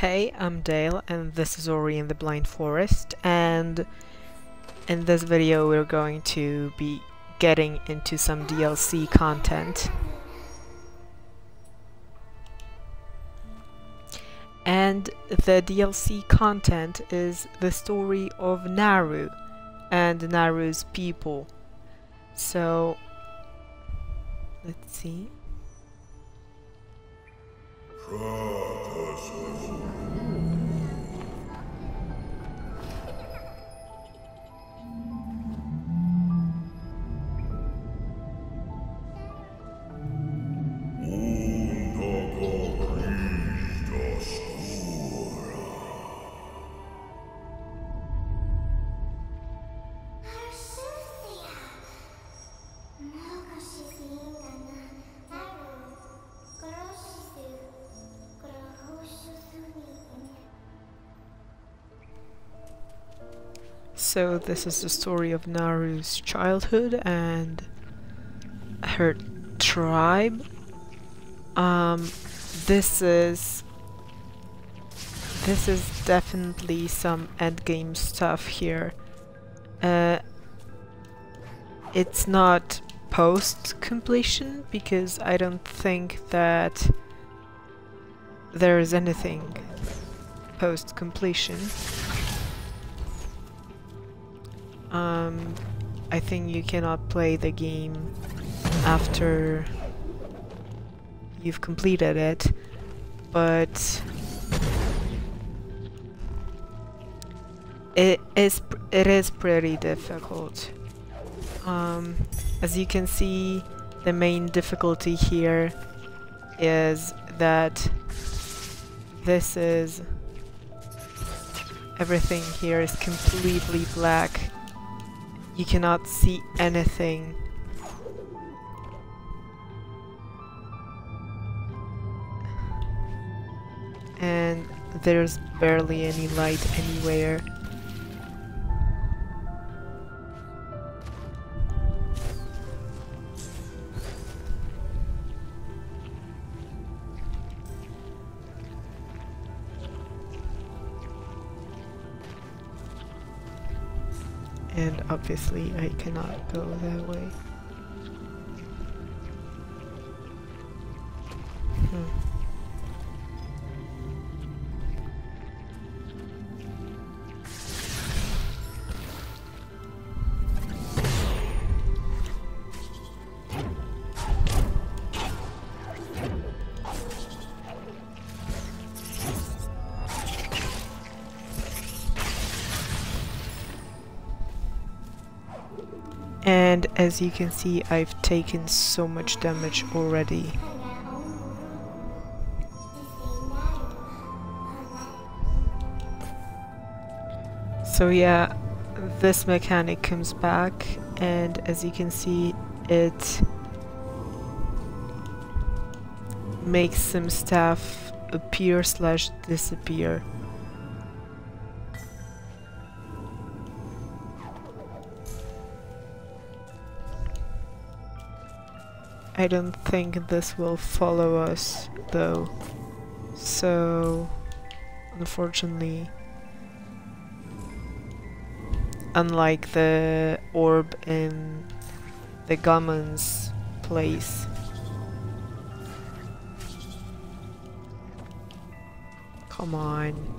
Hey, I'm Dale and this is Ori and the Blind Forest, and in this video we're going to be getting into some DLC content. And the DLC content is the story of Naru and Naru's people. So, let's see. So this is the story of Naru's childhood and her tribe. This is definitely some endgame stuff here. It's not post-completion because I don't think that there is anything post-completion. I think you cannot play the game after you've completed it, but it is pretty difficult. As you can see, the main difficulty here is that this is everything here is completely black. You cannot see anything. And there's barely any light anywhere. And obviously, I cannot go that way. And as you can see, I've taken so much damage already. So yeah, this mechanic comes back, and as you can see, it makes some stuff appear / disappear. I don't think this will follow us though, so unfortunately, unlike the orb in the Gammon's place. Come on.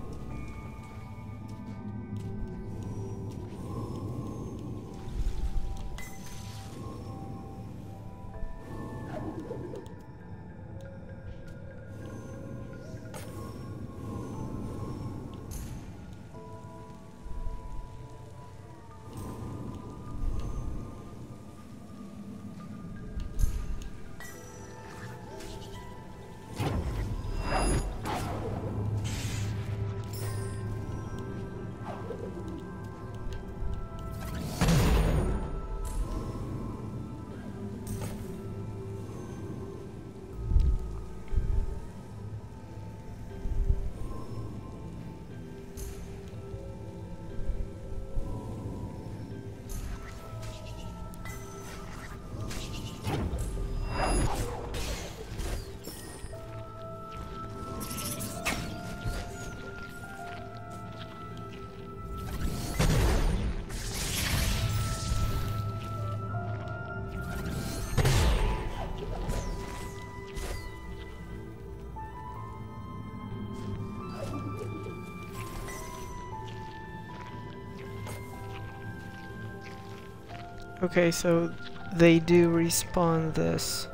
Okay, so they do respawn this.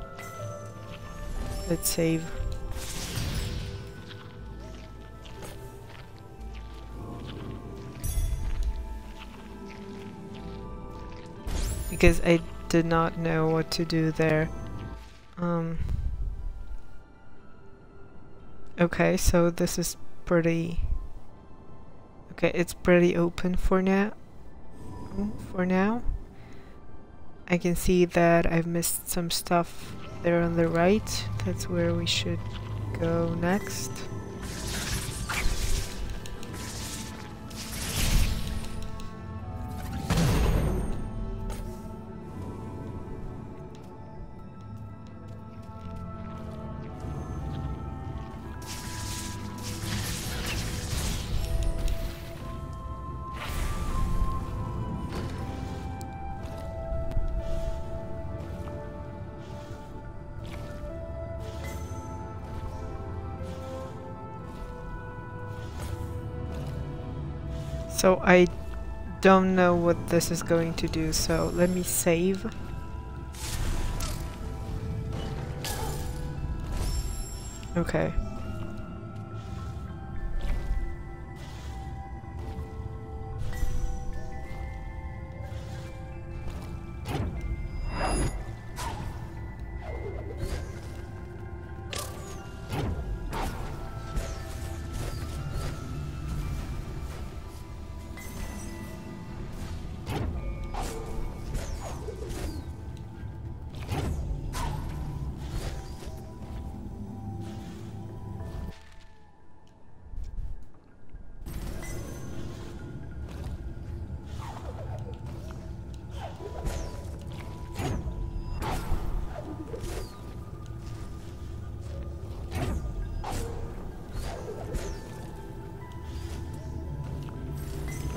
Let's save. Because I did not know what to do there. Okay, so this is pretty... Okay, it's pretty open for now. I can see that I've missed some stuff there on the right. That's where we should go next. So I don't know what this is going to do, so let me save. Okay.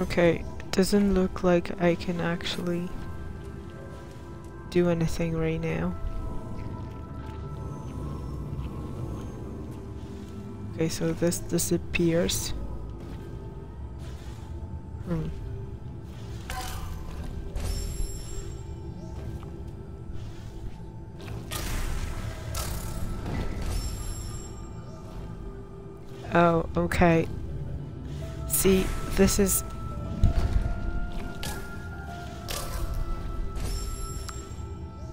Okay, it doesn't look like I can actually do anything right now. Okay, so this disappears. Oh, okay. See, this is...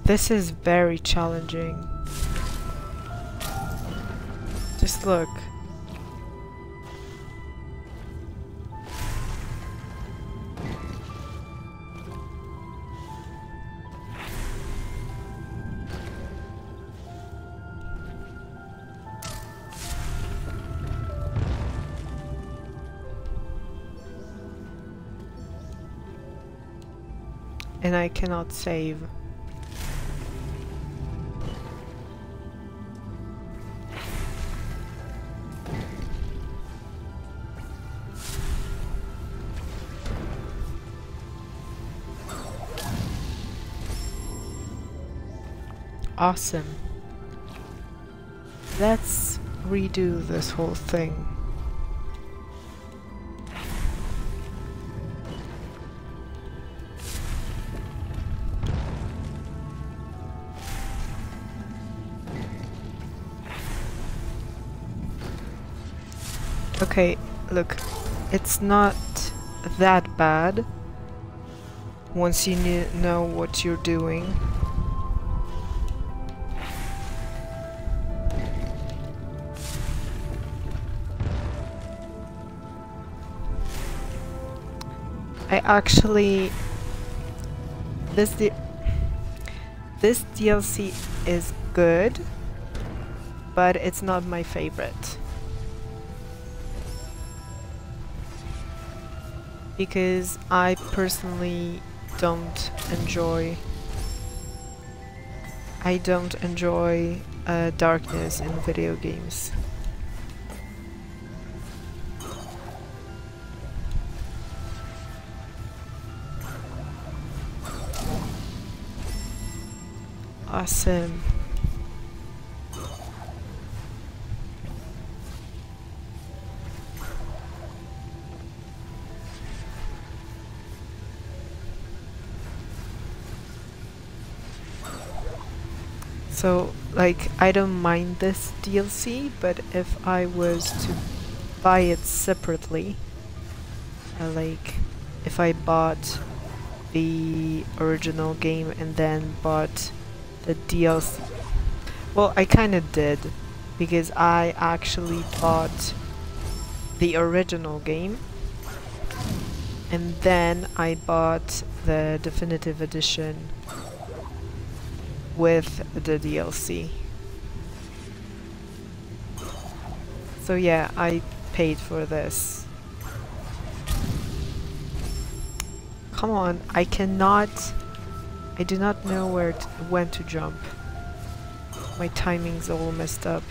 This is very challenging. Just look. And I cannot save. Awesome. Let's redo this whole thing. Okay, look, it's not that bad once you know what you're doing. Actually, this DLC is good, but it's not my favorite. Because I personally don't enjoy darkness in video games. Awesome. So, like, I don't mind this DLC, but if I was to buy it separately, like, if I bought the original game and then bought the DLC, well, I kinda did, because I actually bought the original game and then I bought the definitive edition with the DLC. So yeah, I paid for this. Come on, I cannot... I do not know when to jump. My timing's all messed up.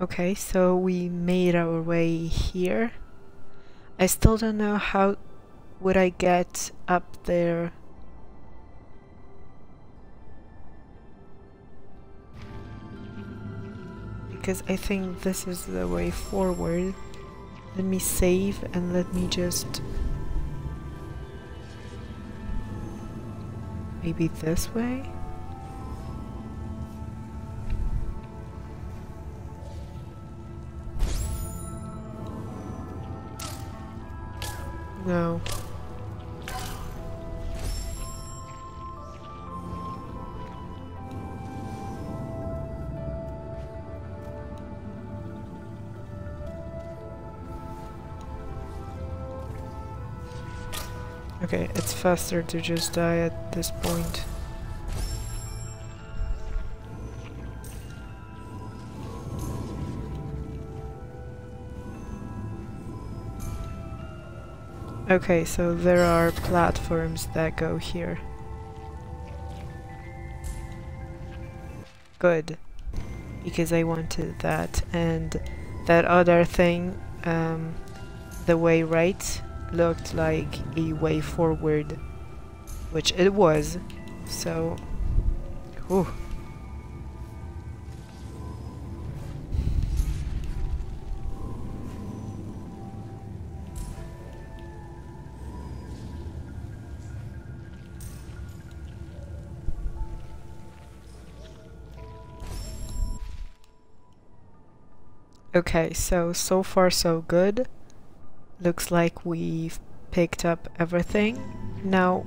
Okay, so we made our way here. I still don't know how would I get up there. Because I think this is the way forward. Let me save and let me just... maybe this way? No. Okay, it's faster to just die at this point. Okay, so there are platforms that go here. Good. Because I wanted that. And that other thing, the way right, looked like a way forward. Which it was. So... ooh. Okay, so far so good. Looks like we've picked up everything. Now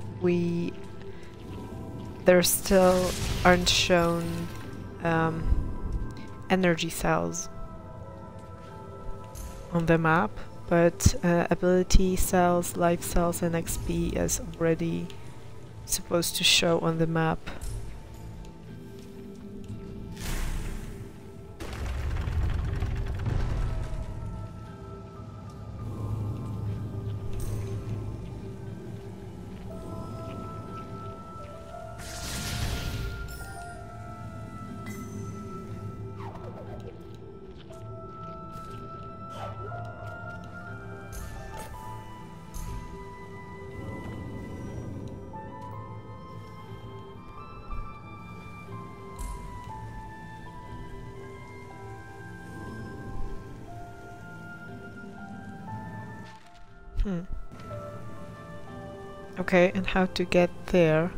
there still aren't shown energy cells on the map, but ability cells, life cells and XP is already supposed to show on the map. Okay, and how to get there,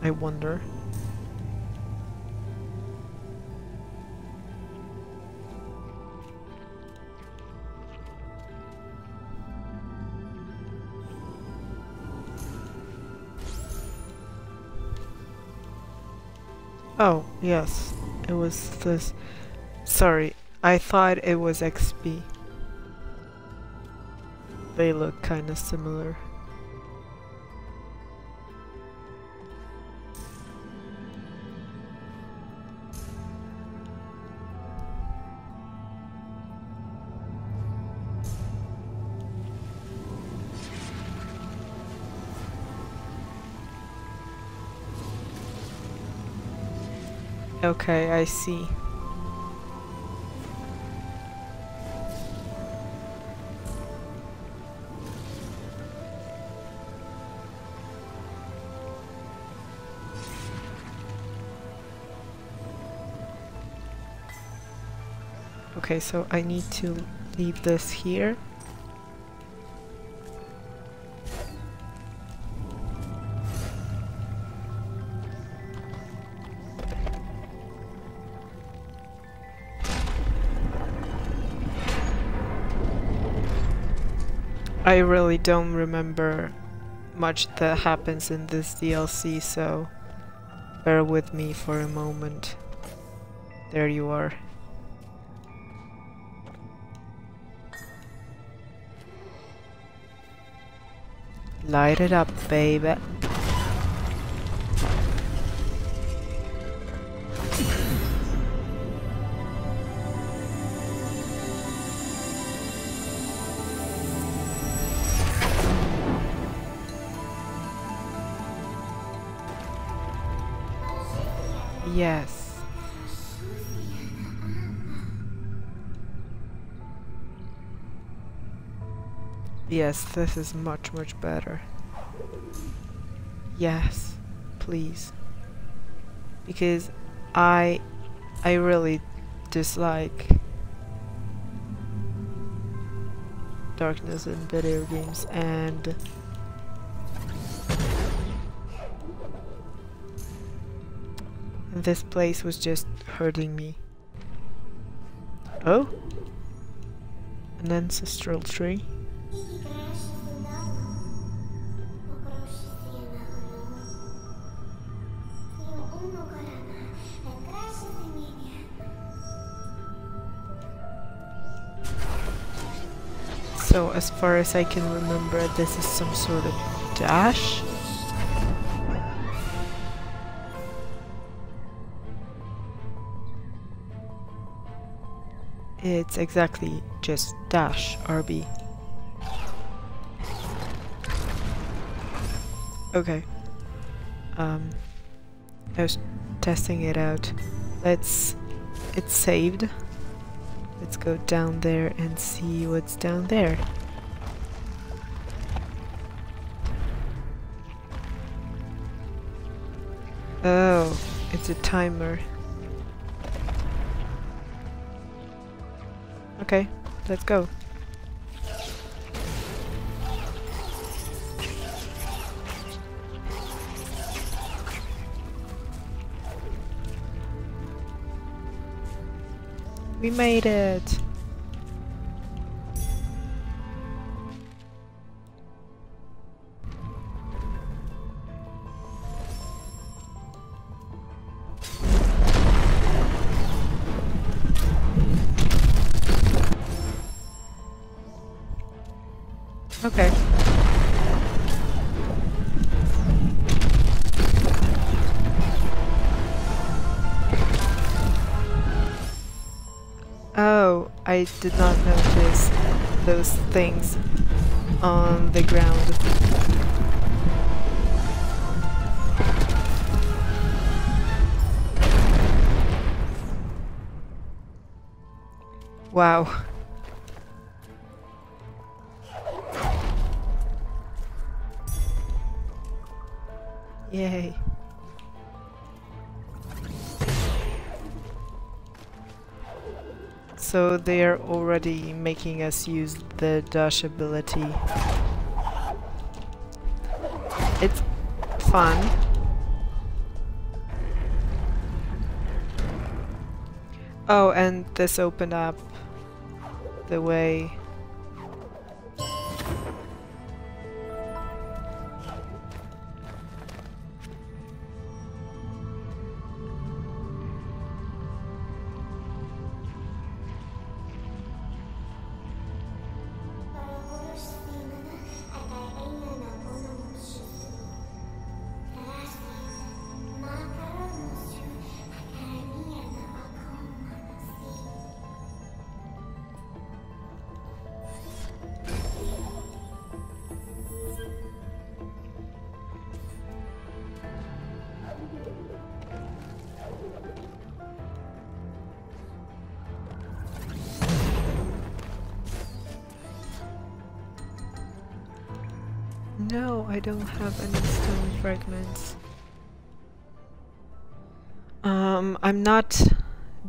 I wonder. Oh, yes, it was this. Sorry, I thought it was XP. They look kinda similar. Okay, I see. Okay, so I need to leave this here. I really don't remember much that happens in this DLC, so bear with me for a moment. There you are. Light it up, baby. Yes. Yes, this is much, much better. Yes, please. Because I really dislike darkness in video games, and this place was just hurting me. Oh? An ancestral tree? So as far as I can remember, this is some sort of dash? It's exactly just dash, RB. Okay. I was testing it out. It's saved. Let's go down there and see what's down there. Oh, it's a timer. Okay, let's go. We made it. Okay. Oh, I did not notice those things on the ground. Wow. Yay. So they are already making us use the dash ability. It's fun. Oh, and this opened up the way. No, I don't have any stone fragments. I'm not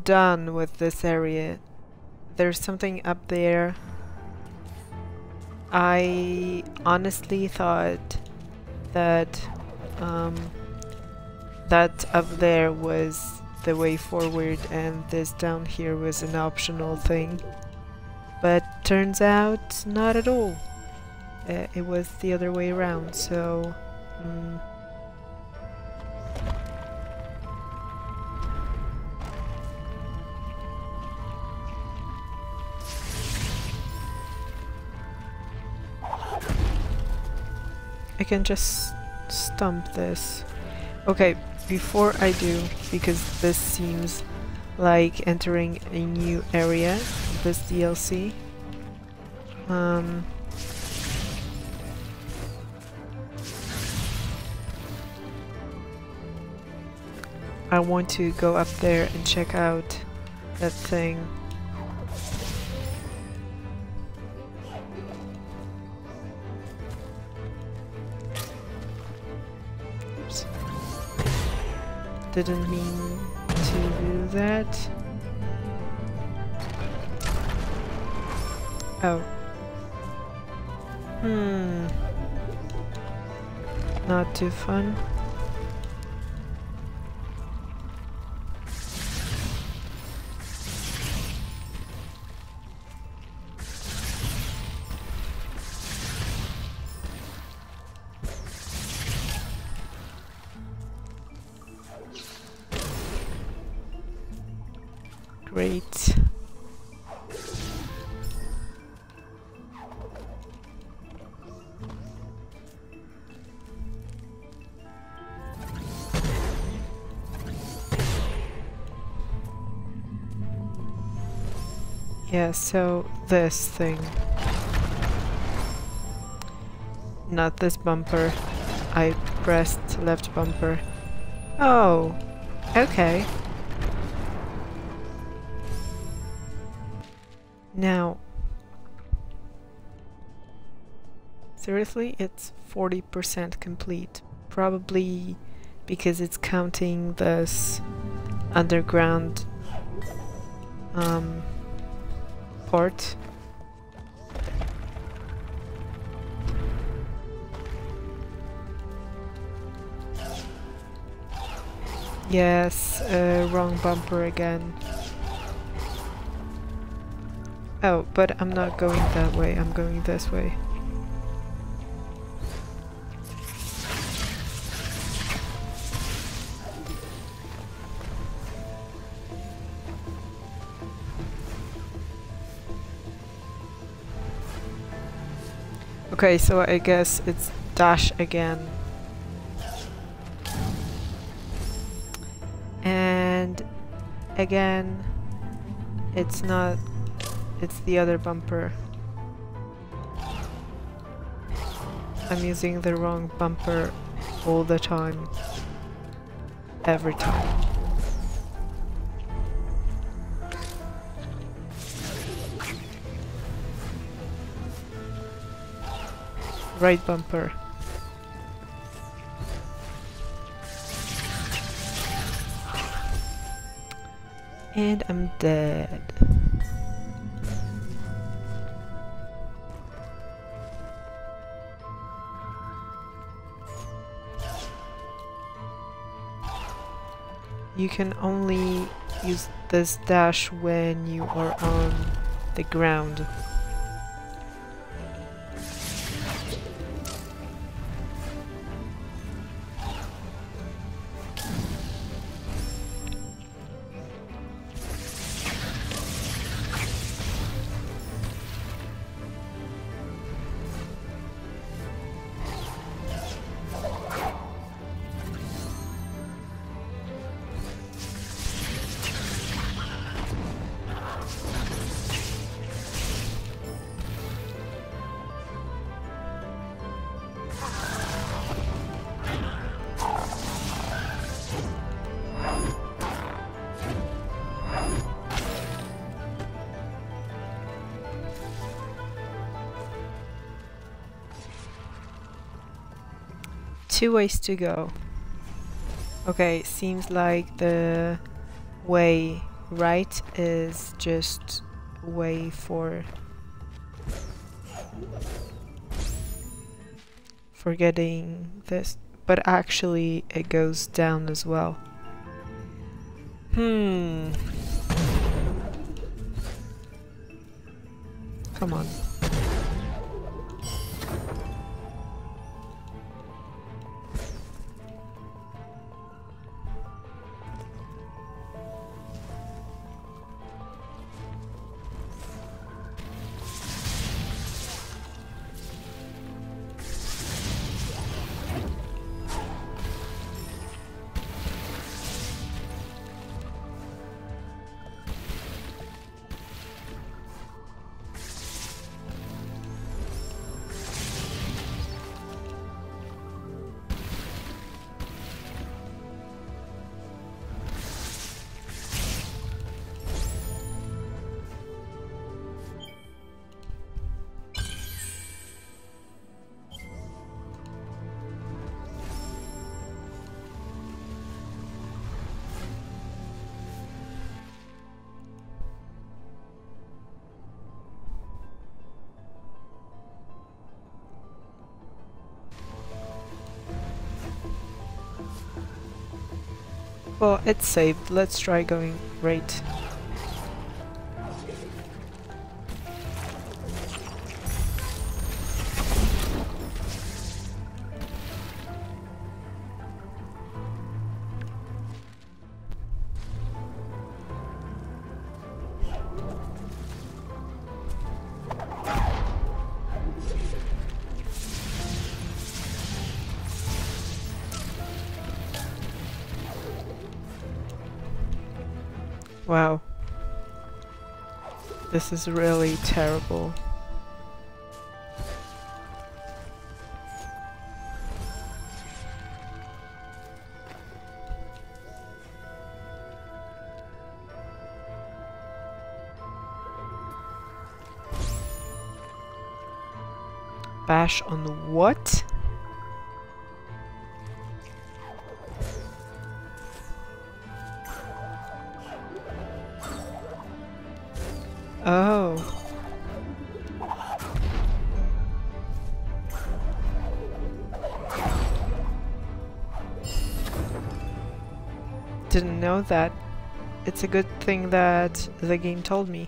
done with this area. There's something up there. I honestly thought that that up there was the way forward and this down here was an optional thing. But turns out not at all. It was the other way around, so... I can just stomp this. Okay, before I do, because this seems like entering a new area, this DLC. I want to go up there and check out that thing. Didn't mean to do that. Oh. Not too fun. Great. Yeah, so this thing. Not this bumper. I pressed left bumper. Oh, okay. Now, seriously, it's 40% complete. Probably because it's counting this underground part. Yes, wrong bumper again. Oh, but I'm not going that way, I'm going this way. Okay, so I guess it's dash again. And again, it's not... It's the other bumper. I'm using the wrong bumper all the time. Every time. Right bumper. And I'm dead. You can only use this dash when you are on the ground. two ways to go. Okay, seems like the way right is just way for forgetting this, but actually it goes down as well. Come on. Well, it's saved. Let's try going right. Wow, this is really terrible. Bash on the what? Oh. Didn't know that. It's a good thing that the game told me.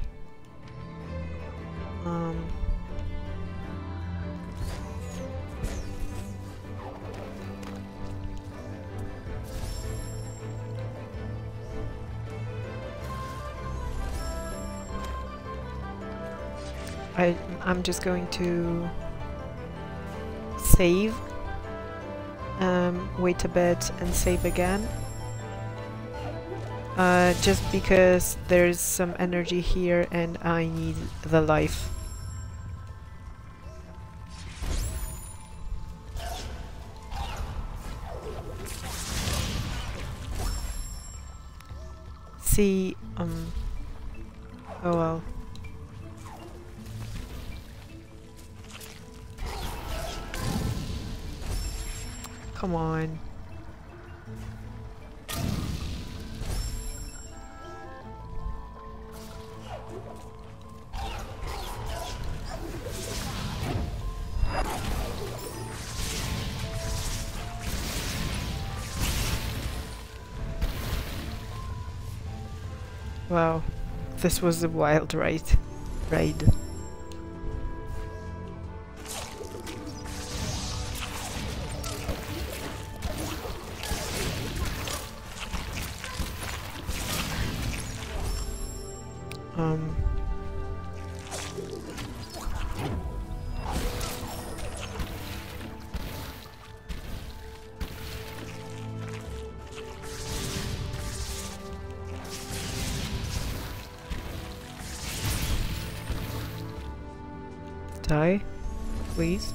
I'm just going to save, wait a bit and save again, just because there's some energy here and I need the life. See, oh well. Come on. Wow, this was a wild raid. Die, please.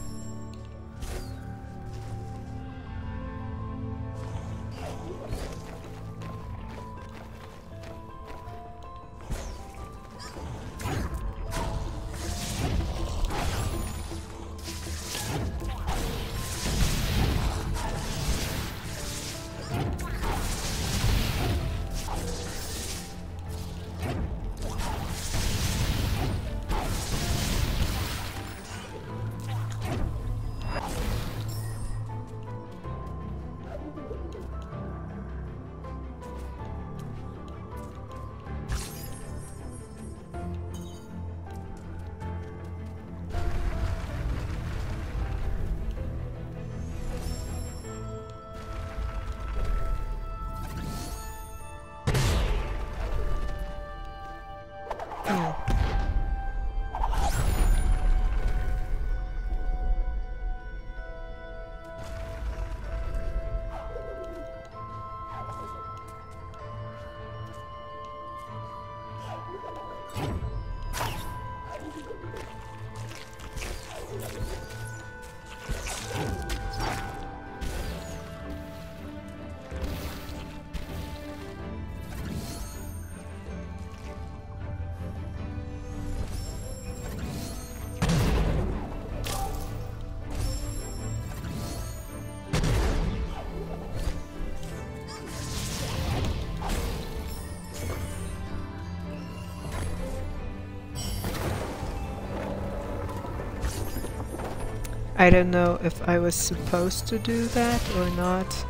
I don't know if I was supposed to do that or not,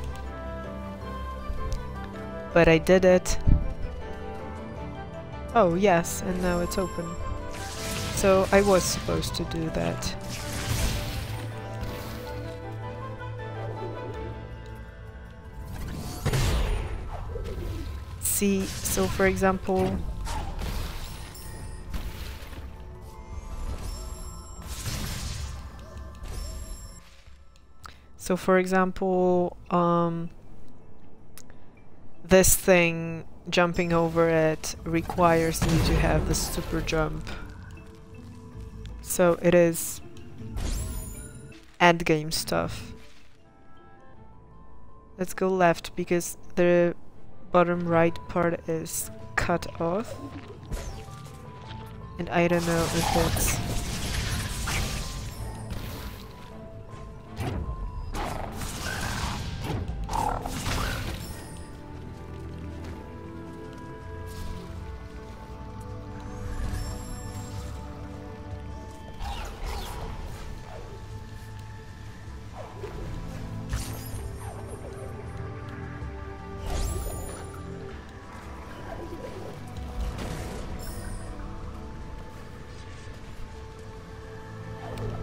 but I did it. Oh yes, and now it's open. So I was supposed to do that. See, so for example, this thing, jumping over it requires me to have the super jump. So it is endgame stuff. Let's go left because the bottom right part is cut off. And I don't know if it's...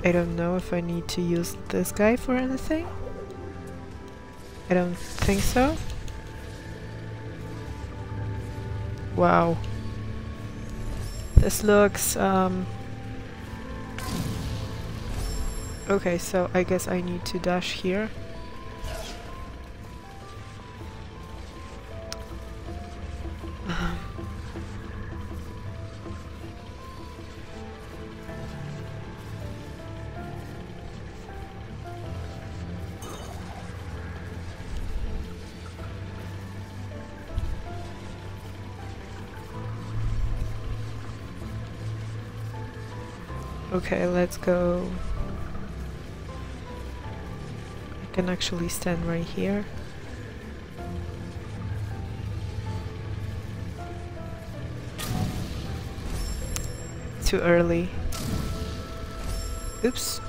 I don't know if I need to use this guy for anything. I don't think so. Wow. This looks... Okay, so I guess I need to dash here. Okay, let's go. I can actually stand right here. Too early. Oops.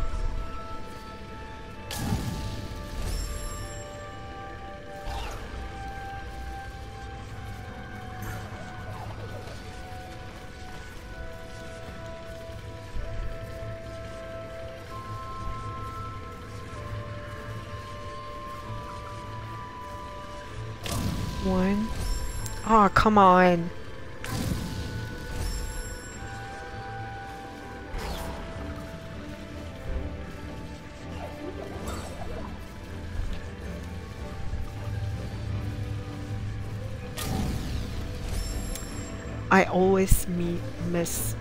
Oh, come on. I always miss.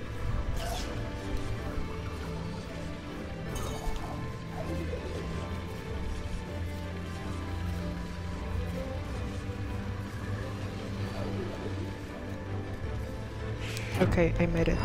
Okay, I made it.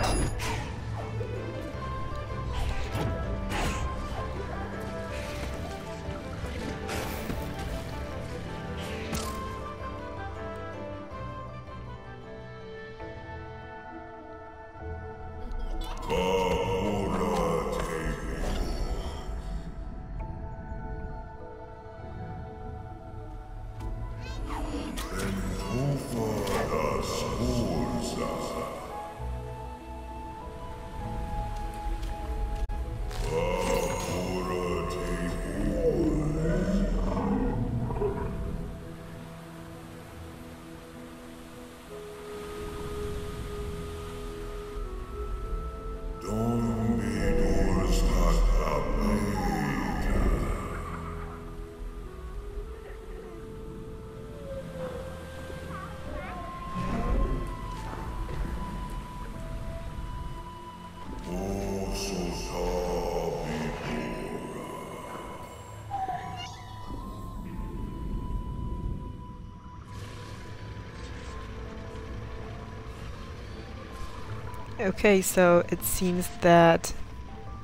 Okay, so it seems that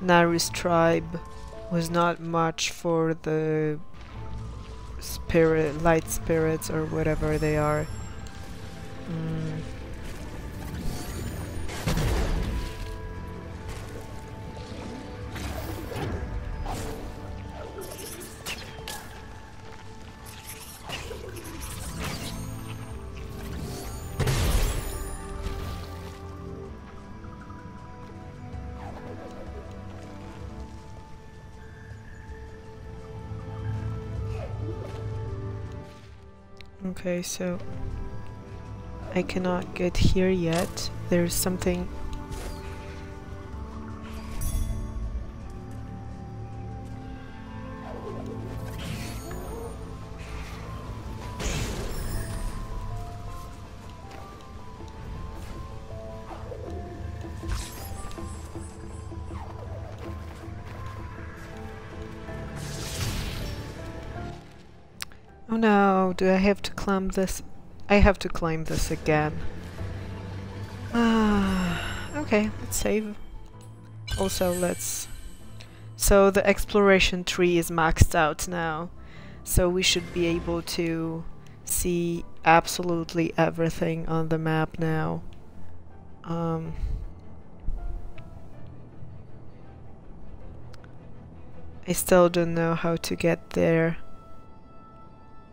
Naru's tribe was not much for the light spirits or whatever they are. Okay, so I cannot get here yet. There's something. Oh no, do I have to climb this? I have to climb this again. Okay, let's save. Also, let's... So the exploration tree is maxed out now. So we should be able to see absolutely everything on the map now. I still don't know how to get there.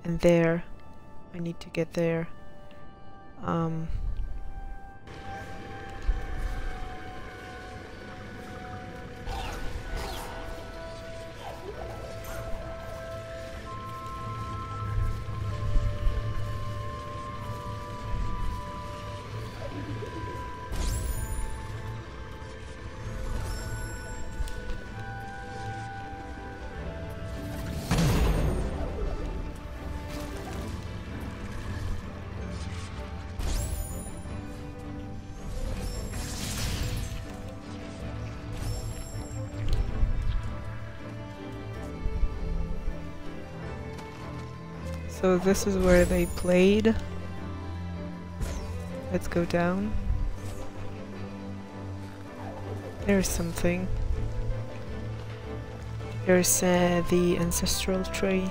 And there. I need to get there. So this is where they played. Let's go down. There's something. There's the ancestral tree.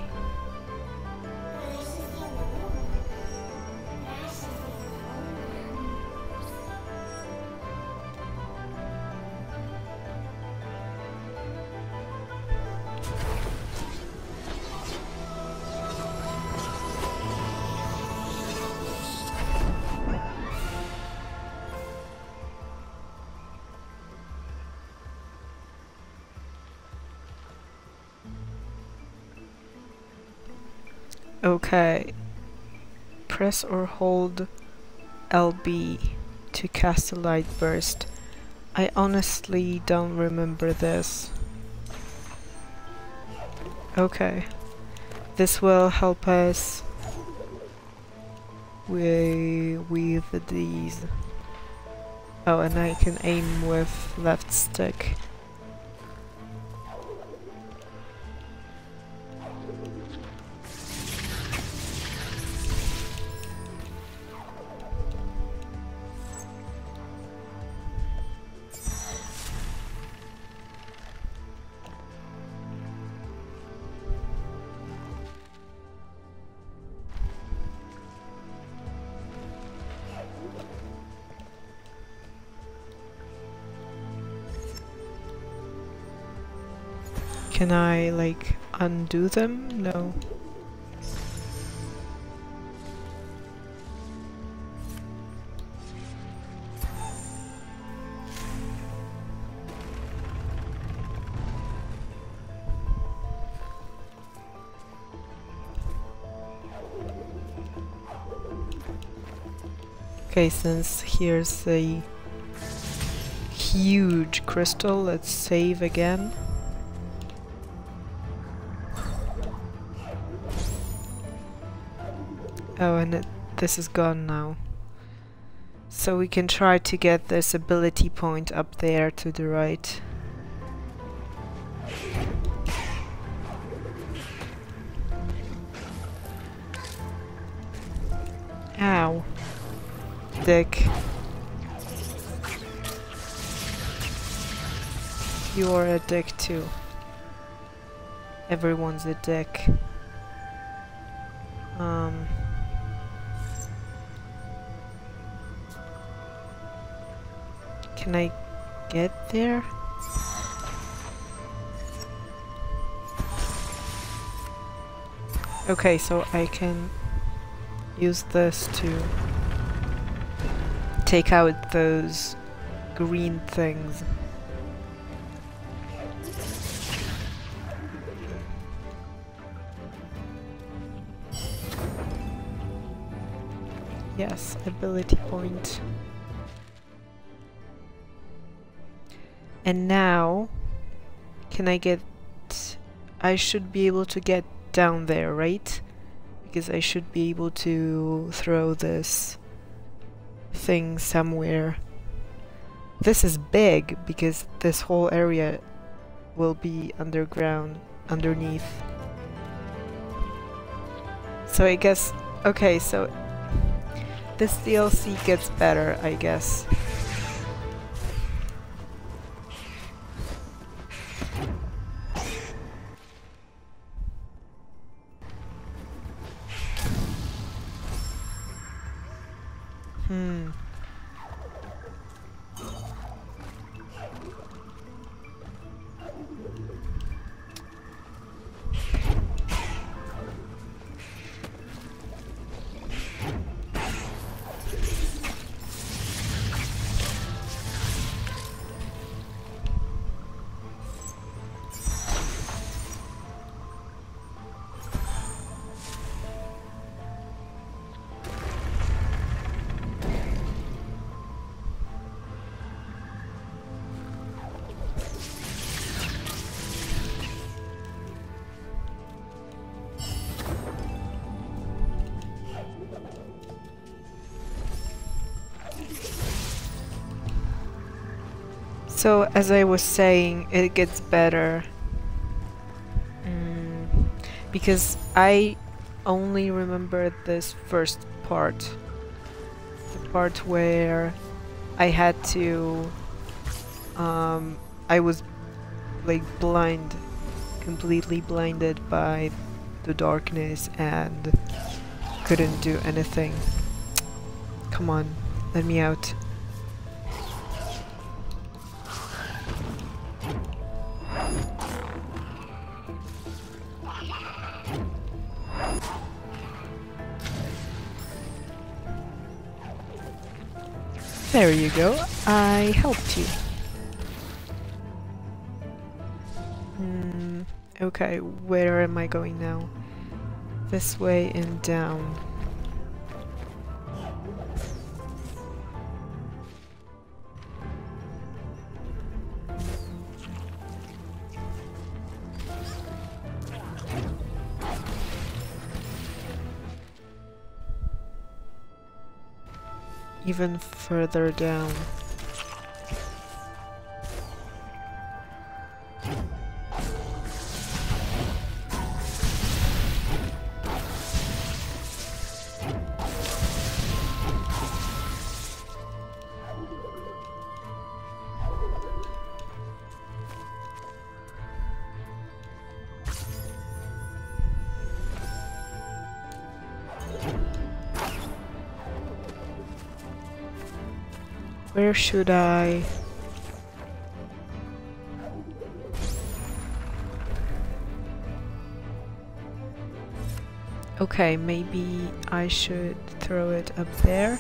Okay, press or hold LB to cast a light burst. I honestly don't remember this. Okay, this will help us with these. Oh, and I can aim with left stick. Can I, like, undo them? No. Okay, since here's the huge crystal, let's save again. Oh, and this is gone now. So we can try to get this ability point up there to the right. Ow. Dick. You are a dick too. Everyone's a dick. Can I get there? Okay, so I can use this to take out those green things. Yes, ability point. And now, can I get... I should be able to get down there, right? Because I should be able to throw this thing somewhere. This is big, because this whole area will be underground, underneath. So I guess... okay, so... this DLC gets better, I guess. So, as I was saying, it gets better. Because I only remember this first part. The part where I had to... I was like blind, completely blinded by the darkness and couldn't do anything. Come on, let me out. There you go, I helped you. Okay, where am I going now? This way and down. Even further down. Where should I? Okay, maybe I should throw it up there.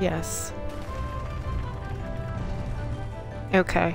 Yes. Okay.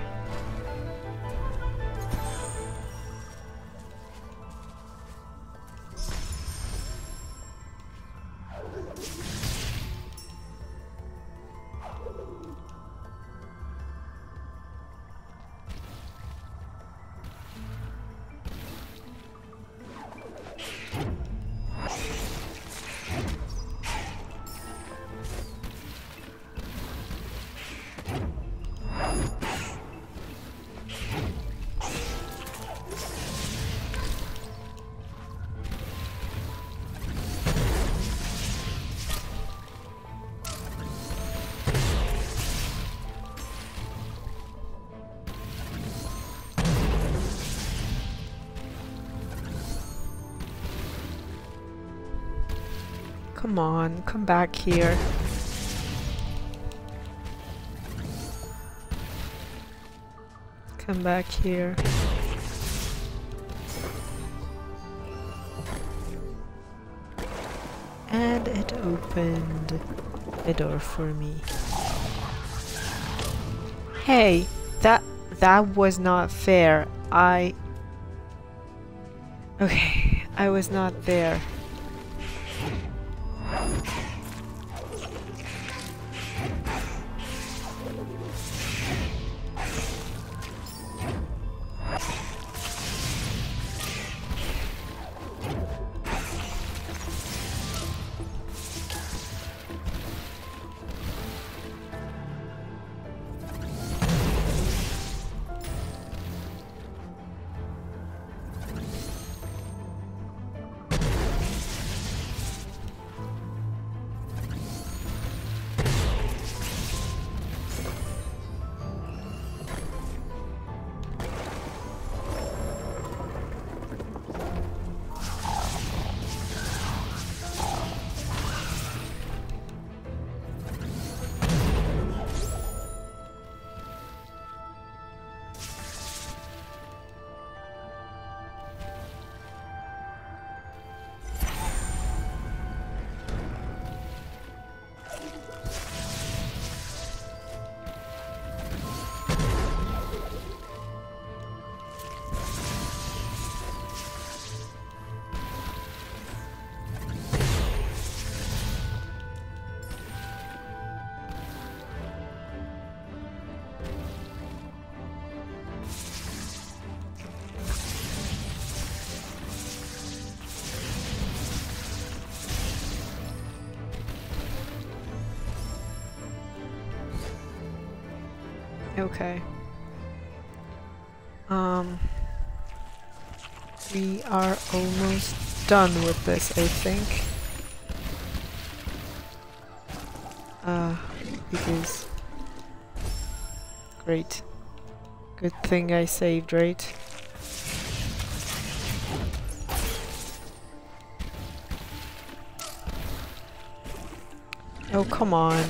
Come on, come back here. Come back here. and it opened a door for me. Hey, that was not fair. Okay, I was not there. Okay. We are almost done with this, I think. Because... Great. Good thing I saved, right? Oh, come on.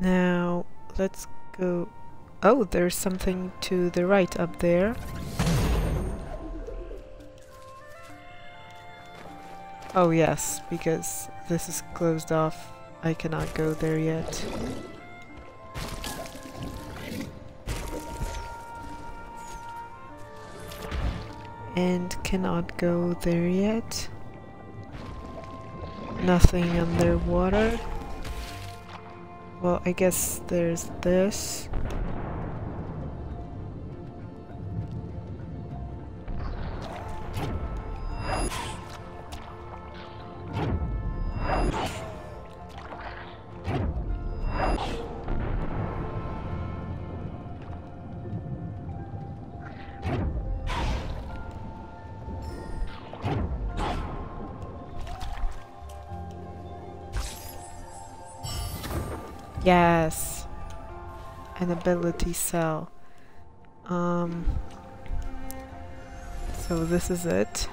Now, let's go... Oh, there's something to the right up there. Oh yes, because this is closed off. I cannot go there yet. And cannot go there yet. Nothing underwater. Well, I guess there's this. Yes, an ability cell. So this is it.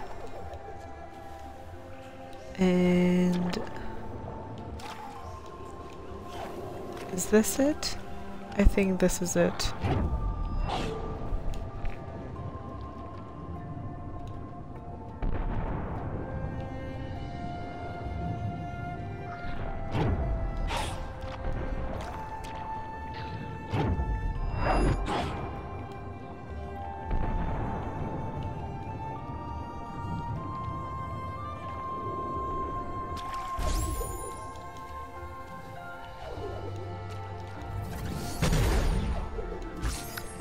And... Is this it? I think this is it.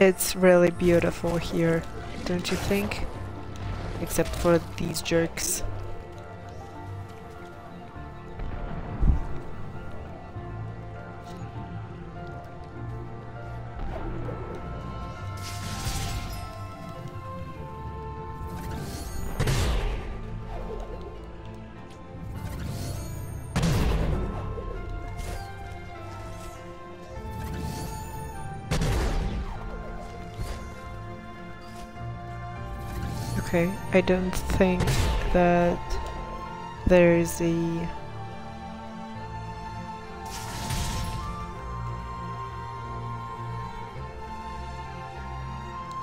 It's really beautiful here, don't you think? Except for these jerks. Okay, I don't think that there's a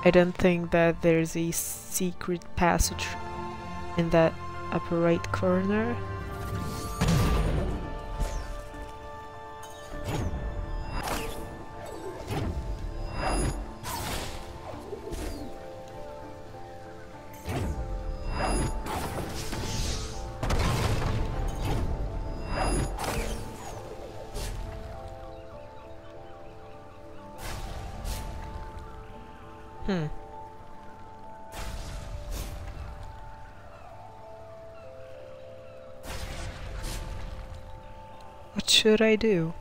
I don't think that there's a secret passage in that upper right corner. What should I do?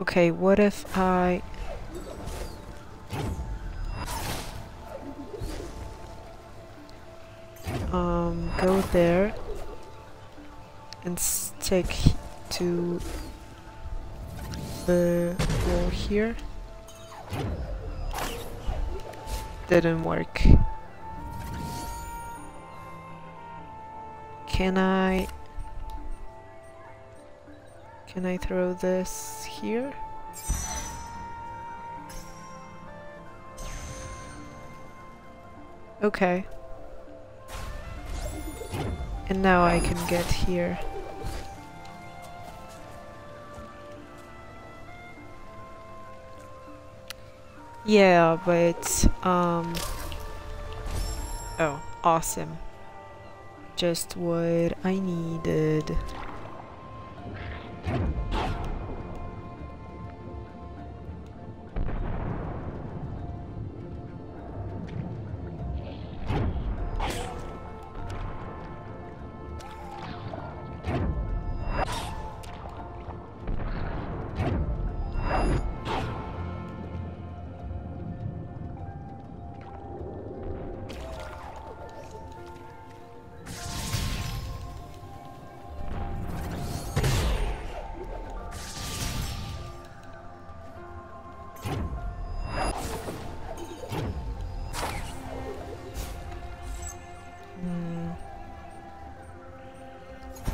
Okay, what if I... go there and stick to the wall here? Didn't work. Can I throw this here? Okay. And now I can get here. Yeah, but oh, awesome. Just what I needed.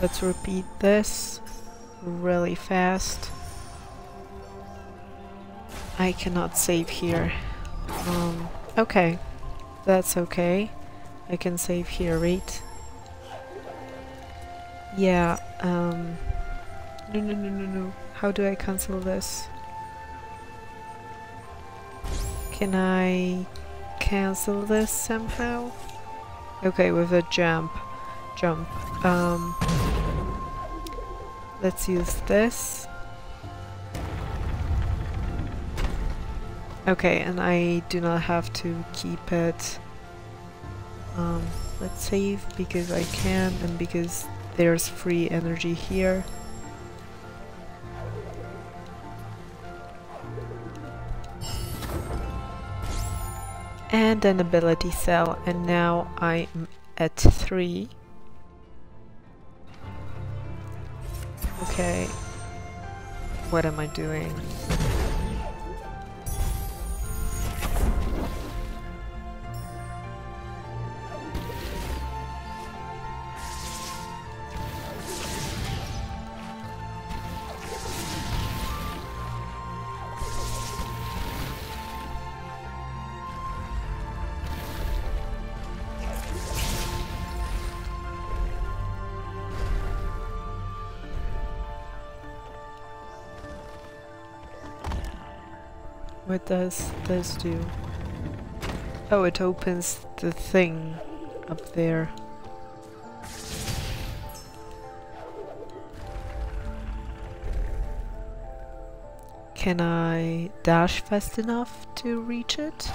Let's repeat this really fast. I cannot save here. Okay, that's okay. I can save here, right? Yeah, no. How do I cancel this? Can I cancel this somehow? Okay, with a jump. Let's use this. Okay, and I do not have to keep it. Let's save because I can and because there's free energy here. And an ability cell, and now I'm at 3. Okay, what am I doing? What does this do? Oh, it opens the thing up there. Can I dash fast enough to reach it?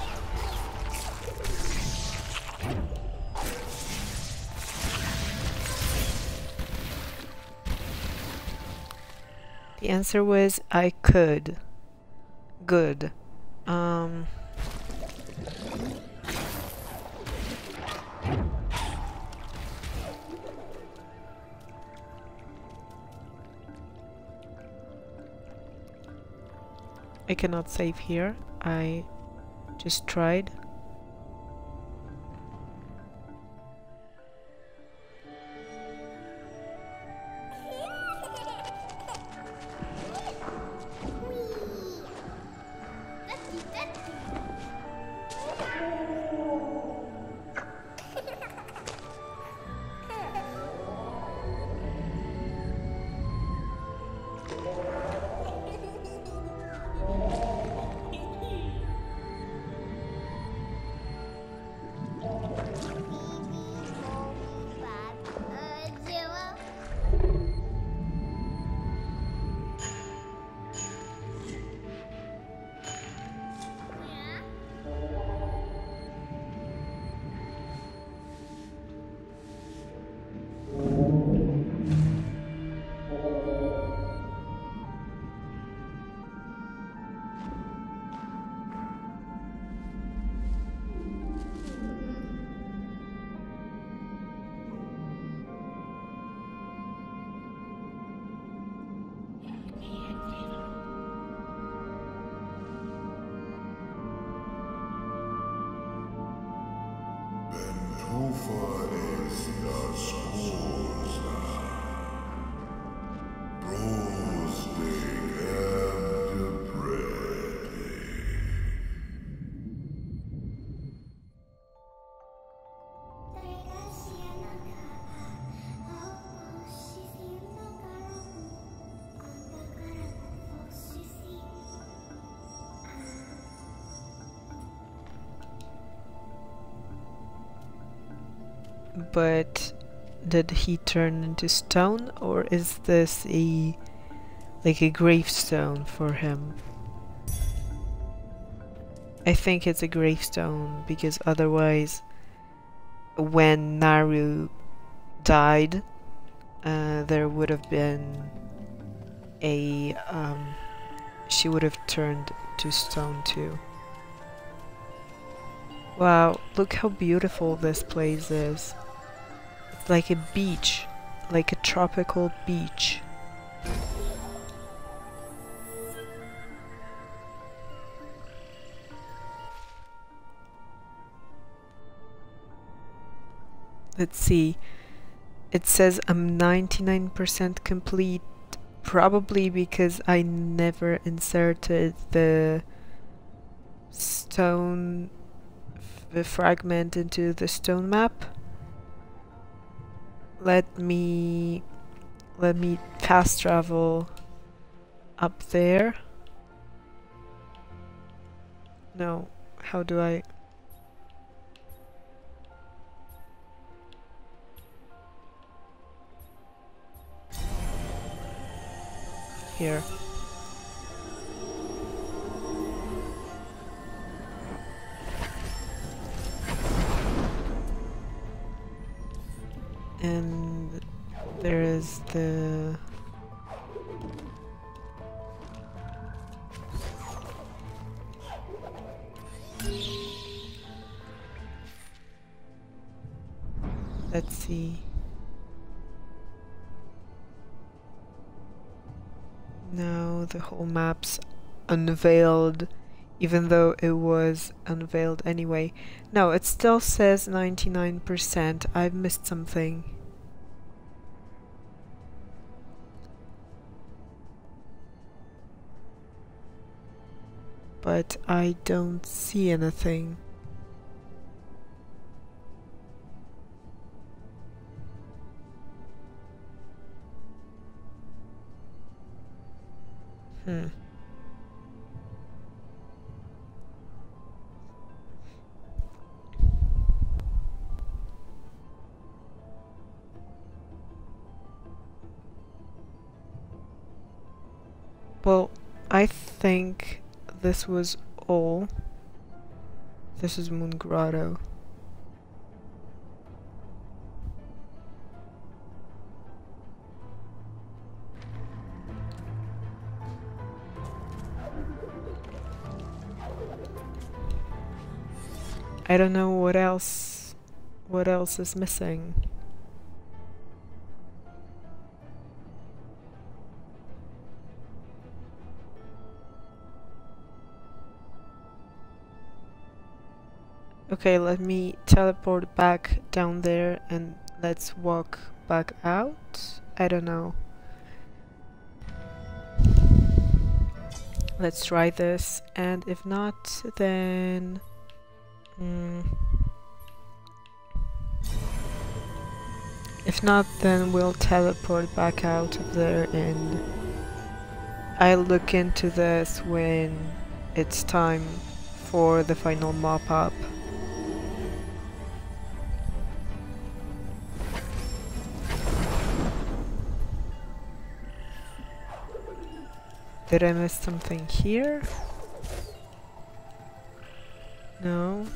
The answer was I could. Good. I cannot save here. I just tried. But did he turn into stone, or is this a like a gravestone for him? I think it's a gravestone, because otherwise when Naru died there would have been a she would have turned to stone too. Wow, look how beautiful this place is. It's like a beach, like a tropical beach. Let's see. It says I'm 99% complete, probably because I never inserted the stone fragment into the stone map. Let me fast travel up there. No, how do I? Here. And there is the... Let's see. Now the whole map's unveiled, even though it was unveiled anyway. No, it still says 99%. I've missed something. But I don't see anything. Well, I think this was all. This is Moon Grotto. I don't know what else is missing. Okay, let me teleport back down there and let's walk back out. I don't know. Let's try this, and if not, then... If not, then we'll teleport back out of there and I'll look into this when it's time for the final mop-up. Did I miss something here? No.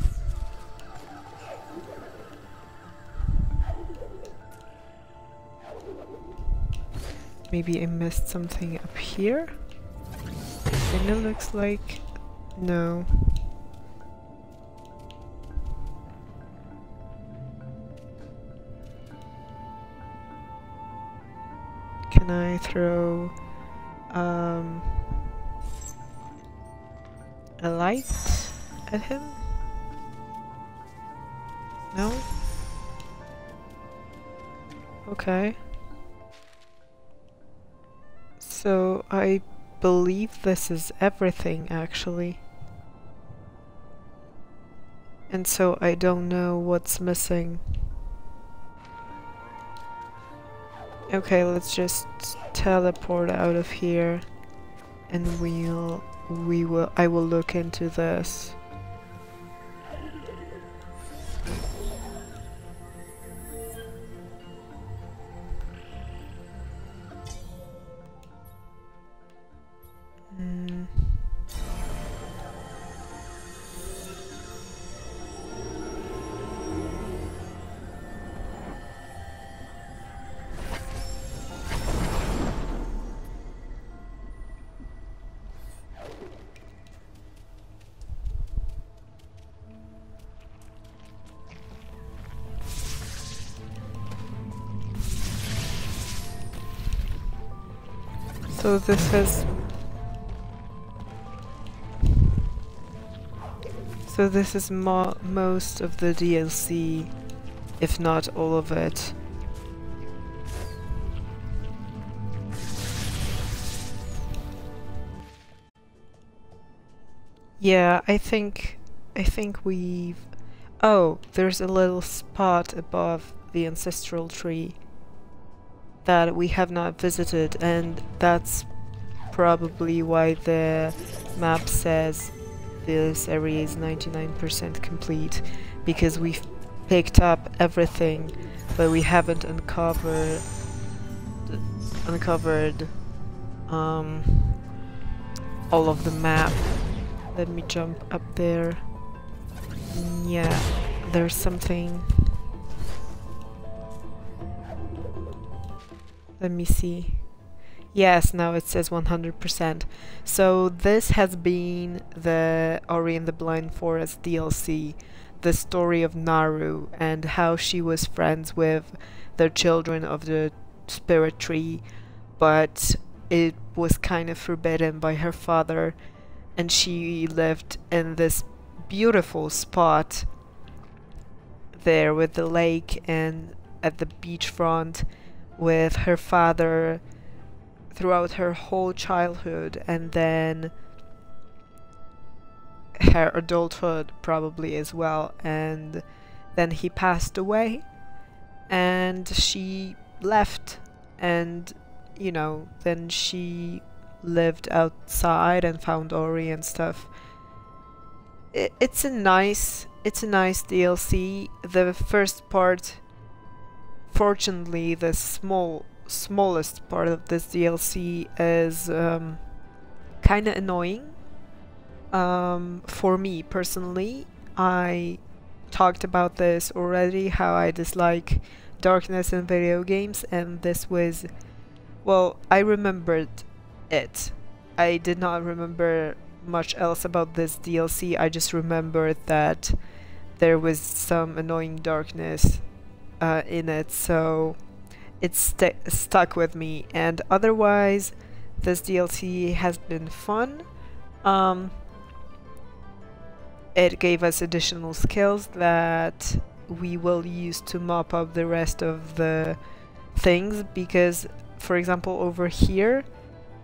Maybe I missed something up here? And it looks like... no. Can I throw... a light at him? No? Okay. So I believe this is everything, actually. And so I don't know what's missing. Okay, let's just teleport out of here and I will look into this. So this is... So this is most of the DLC, if not all of it. Yeah, I think we've... Oh, there's a little spot above the ancestral tree that we have not visited, and that's probably why the map says this area is 99% complete, because we've picked up everything but we haven't uncovered all of the map. Let me jump up there. Yeah, there's something. Let me see. Yes, now it says 100%. So this has been the Ori and the Blind Forest DLC, the story of Naru and how she was friends with the children of the spirit tree, but it was kind of forbidden by her father, and she lived in this beautiful spot there with the lake and at the beachfront with her father throughout her whole childhood, and then her adulthood probably as well, and then he passed away and she left, and you know, then she lived outside and found Ori and stuff. It's a nice DLC. The first part, fortunately, the smallest part of this DLC is kind of annoying for me personally. I talked about this already, how I dislike darkness in video games, and this was, well, I remembered it. I did not remember much else about this DLC. I just remembered that there was some annoying darkness in it, so it's stuck with me. And otherwise this DLC has been fun. It gave us additional skills that we will use to mop up the rest of the things, because for example over here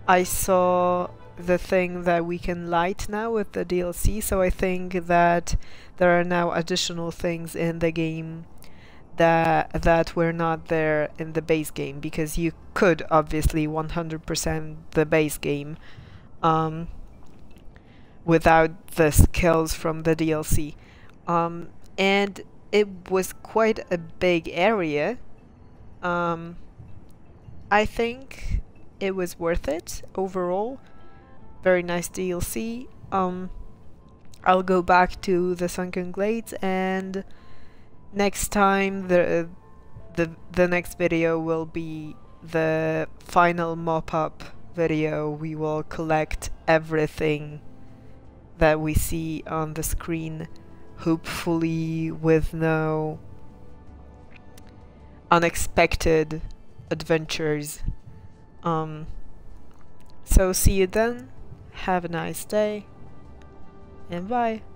I saw the thing that we can light now with the DLC, so I think that there are now additional things in the game that were not there in the base game, because you could obviously 100% the base game without the skills from the DLC. And it was quite a big area. I think it was worth it overall. Very nice DLC. I'll go back to the Sunken Glades, and next time the next video will be the final mop-up video. We will collect everything that we see on the screen, hopefully with no unexpected adventures. So see you then, have a nice day, and bye!